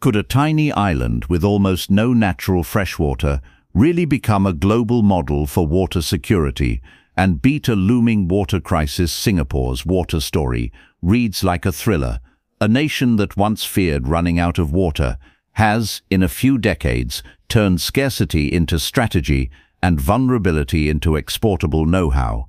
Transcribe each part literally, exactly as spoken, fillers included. Could a tiny island with almost no natural freshwater really become a global model for water security and beat a looming water crisis? Singapore's water story reads like a thriller. A nation that once feared running out of water has, in a few decades, turned scarcity into strategy and vulnerability into exportable know-how.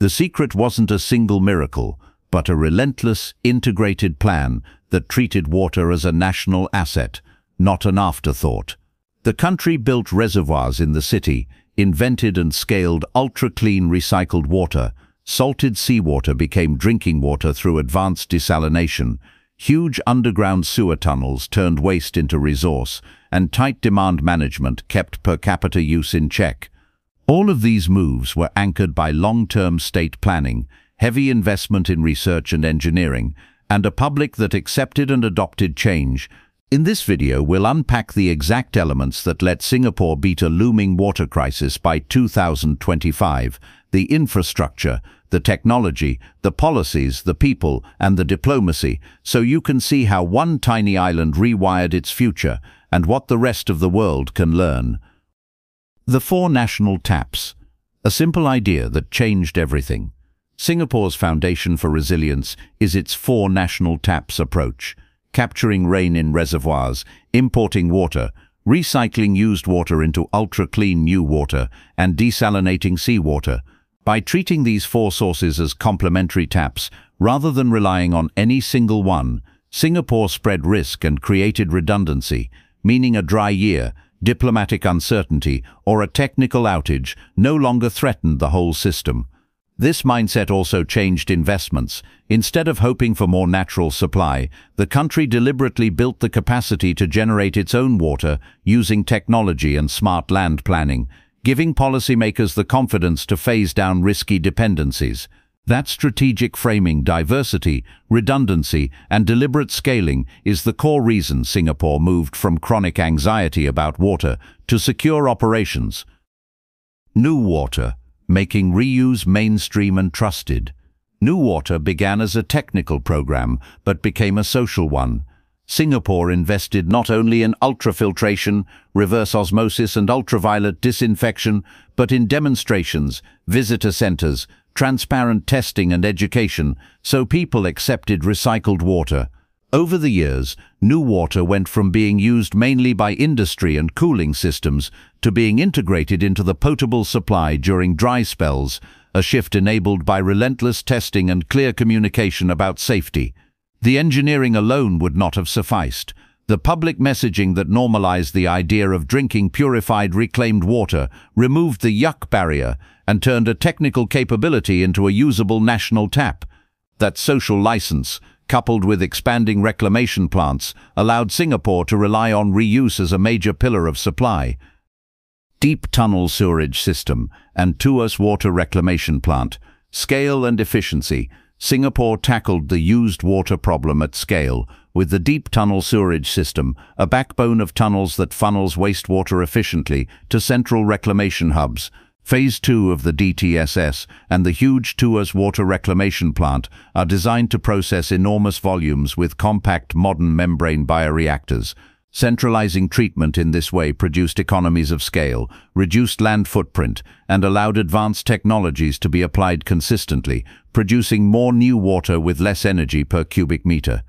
The secret wasn't a single miracle, but a relentless, integrated plan that treated water as a national asset, not an afterthought. The country built reservoirs in the city, invented and scaled ultra-clean recycled water. Salted seawater became drinking water through advanced desalination. Huge underground sewer tunnels turned waste into resource, and tight demand management kept per capita use in check. All of these moves were anchored by long-term state planning, heavy investment in research and engineering, and a public that accepted and adopted change. In this video, we'll unpack the exact elements that let Singapore beat a looming water crisis by two thousand twenty-five, the infrastructure, the technology, the policies, the people, and the diplomacy, so you can see how one tiny island rewired its future and what the rest of the world can learn. The four national taps, a simple idea that changed everything. Singapore's foundation for resilience is its four national taps approach: capturing rain in reservoirs, importing water, recycling used water into ultra-clean new water, and desalinating seawater. By treating these four sources as complementary taps, rather than relying on any single one, Singapore spread risk and created redundancy, meaning a dry year, diplomatic uncertainty, or a technical outage no longer threatened the whole system. This mindset also changed investments. Instead of hoping for more natural supply, the country deliberately built the capacity to generate its own water using technology and smart land planning, giving policymakers the confidence to phase down risky dependencies. That strategic framing, diversity, redundancy, and deliberate scaling is the core reason Singapore moved from chronic anxiety about water to secure operations. NEWater, making reuse mainstream and trusted. NEWater began as a technical program, but became a social one. Singapore invested not only in ultrafiltration, reverse osmosis and ultraviolet disinfection, but in demonstrations, visitor centres, transparent testing and education, so people accepted recycled water. Over the years, NEWater went from being used mainly by industry and cooling systems to being integrated into the potable supply during dry spells, a shift enabled by relentless testing and clear communication about safety. The engineering alone would not have sufficed. The public messaging that normalized the idea of drinking purified reclaimed water, removed the yuck barrier, and turned a technical capability into a usable national tap. That social license, coupled with expanding reclamation plants, allowed Singapore to rely on reuse as a major pillar of supply. Deep Tunnel Sewerage System and Tuas Water Reclamation Plant. Scale and efficiency. Singapore tackled the used water problem at scale with the Deep Tunnel Sewerage System, a backbone of tunnels that funnels wastewater efficiently to central reclamation hubs. Phase two of the D T S S and the huge Tuas Water Reclamation Plant are designed to process enormous volumes with compact modern membrane bioreactors. Centralizing treatment in this way produced economies of scale, reduced land footprint, and allowed advanced technologies to be applied consistently, producing more new water with less energy per cubic meter.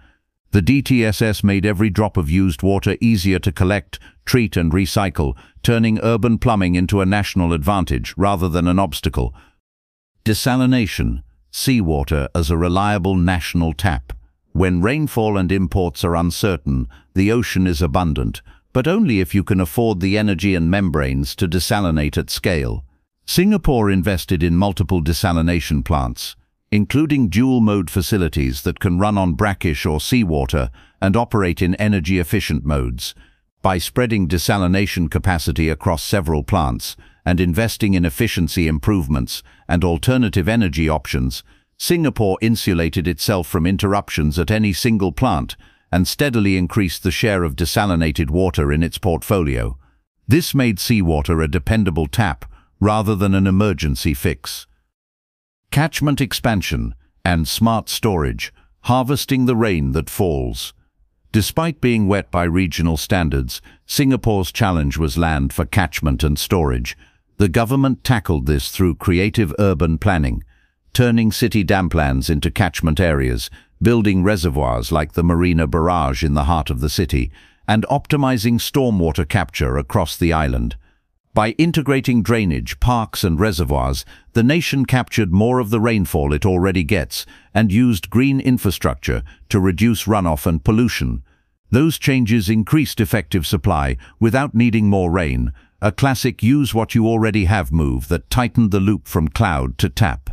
The D T S S made every drop of used water easier to collect, treat and recycle, turning urban plumbing into a national advantage rather than an obstacle. Desalination, seawater as a reliable national tap. When rainfall and imports are uncertain, the ocean is abundant, but only if you can afford the energy and membranes to desalinate at scale. Singapore invested in multiple desalination plants, including dual-mode facilities that can run on brackish or seawater and operate in energy-efficient modes. By spreading desalination capacity across several plants and investing in efficiency improvements and alternative energy options, Singapore insulated itself from interruptions at any single plant and steadily increased the share of desalinated water in its portfolio. This made seawater a dependable tap rather than an emergency fix. Catchment expansion and smart storage, harvesting the rain that falls. Despite being wet by regional standards, Singapore's challenge was land for catchment and storage. The government tackled this through creative urban planning, turning city damplands into catchment areas, building reservoirs like the Marina Barrage in the heart of the city, and optimizing stormwater capture across the island. By integrating drainage, parks and reservoirs, the nation captured more of the rainfall it already gets and used green infrastructure to reduce runoff and pollution. Those changes increased effective supply without needing more rain, a classic use what you already have move that tightened the loop from cloud to tap.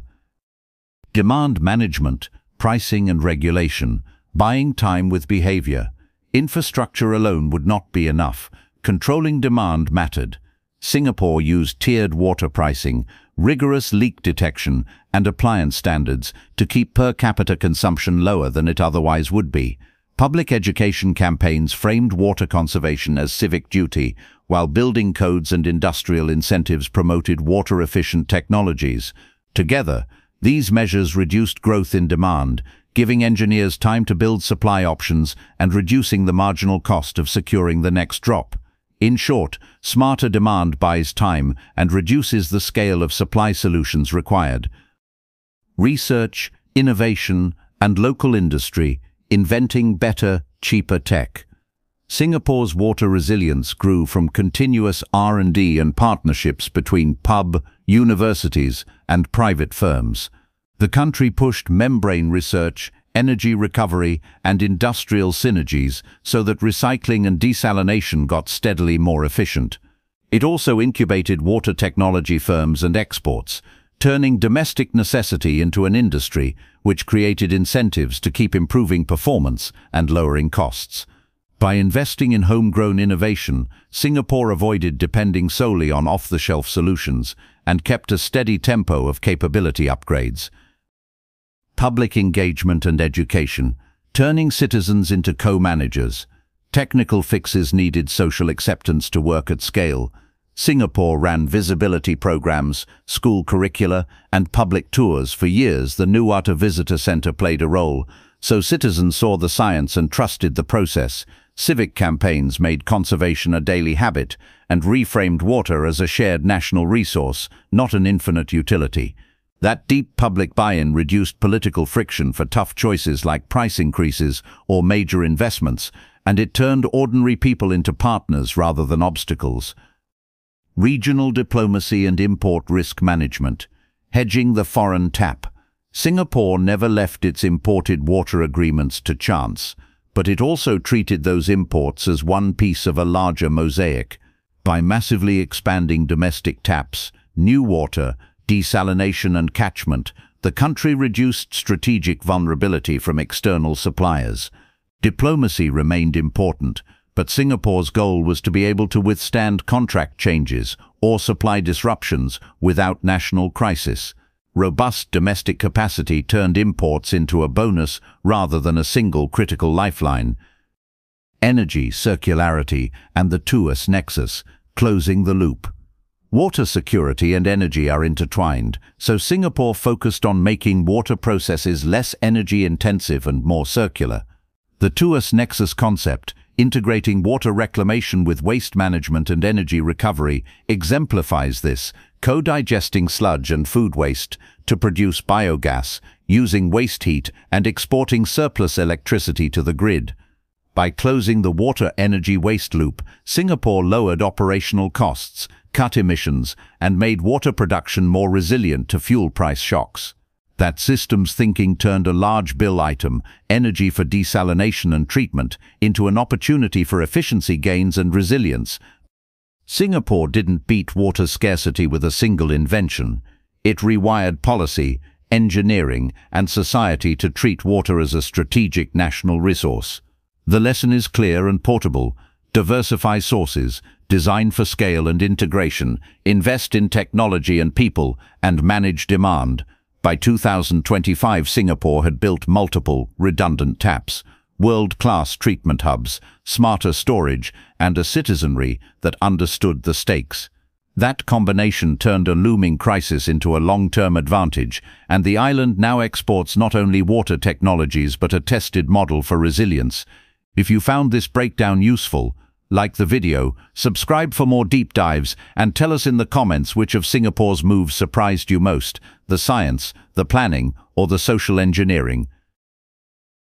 Demand management, pricing and regulation, buying time with behavior. Infrastructure alone would not be enough. Controlling demand mattered. Singapore used tiered water pricing, rigorous leak detection, and appliance standards to keep per capita consumption lower than it otherwise would be. Public education campaigns framed water conservation as civic duty, while building codes and industrial incentives promoted water-efficient technologies. Together, these measures reduced growth in demand, giving engineers time to build supply options and reducing the marginal cost of securing the next drop. In short, smarter demand buys time and reduces the scale of supply solutions required. Research, innovation, and local industry, inventing better, cheaper tech. Singapore's water resilience grew from continuous R and D and partnerships between P U B, universities, and private firms. The country pushed membrane research, energy recovery and industrial synergies so that recycling and desalination got steadily more efficient. It also incubated water technology firms and exports, turning domestic necessity into an industry which created incentives to keep improving performance and lowering costs. By investing in homegrown innovation, Singapore avoided depending solely on off-the-shelf solutions and kept a steady tempo of capability upgrades. Public engagement and education, turning citizens into co-managers. Technical fixes needed social acceptance to work at scale. Singapore ran visibility programs, school curricula, and public tours for years. The NEWater Visitor Centre played a role, so citizens saw the science and trusted the process. Civic campaigns made conservation a daily habit and reframed water as a shared national resource, not an infinite utility. That deep public buy-in reduced political friction for tough choices like price increases or major investments, and it turned ordinary people into partners rather than obstacles. Regional diplomacy and import risk management. Hedging the foreign tap. Singapore never left its imported water agreements to chance, but it also treated those imports as one piece of a larger mosaic. By massively expanding domestic taps, NEWater, desalination and catchment, the country reduced strategic vulnerability from external suppliers. Diplomacy remained important, but Singapore's goal was to be able to withstand contract changes or supply disruptions without national crisis. Robust domestic capacity turned imports into a bonus rather than a single critical lifeline. Energy, circularity, and the Tuas Nexus, closing the loop. Water security and energy are intertwined, so Singapore focused on making water processes less energy-intensive and more circular. The Tuas Nexus concept, integrating water reclamation with waste management and energy recovery, exemplifies this, co-digesting sludge and food waste to produce biogas, using waste heat and exporting surplus electricity to the grid. By closing the water-energy waste loop, Singapore lowered operational costs, cut emissions, and made water production more resilient to fuel price shocks. That systems thinking turned a large bill item, energy for desalination and treatment, into an opportunity for efficiency gains and resilience. Singapore didn't beat water scarcity with a single invention. It rewired policy, engineering, and society to treat water as a strategic national resource. The lesson is clear and portable. Diversify sources, design for scale and integration, invest in technology and people, and manage demand. By two thousand twenty-five, Singapore had built multiple redundant taps, world-class treatment hubs, smarter storage, and a citizenry that understood the stakes. That combination turned a looming crisis into a long-term advantage, and the island now exports not only water technologies but a tested model for resilience. If you found this breakdown useful, like the video, subscribe for more deep dives, and tell us in the comments which of Singapore's moves surprised you most, the science, the planning, or the social engineering.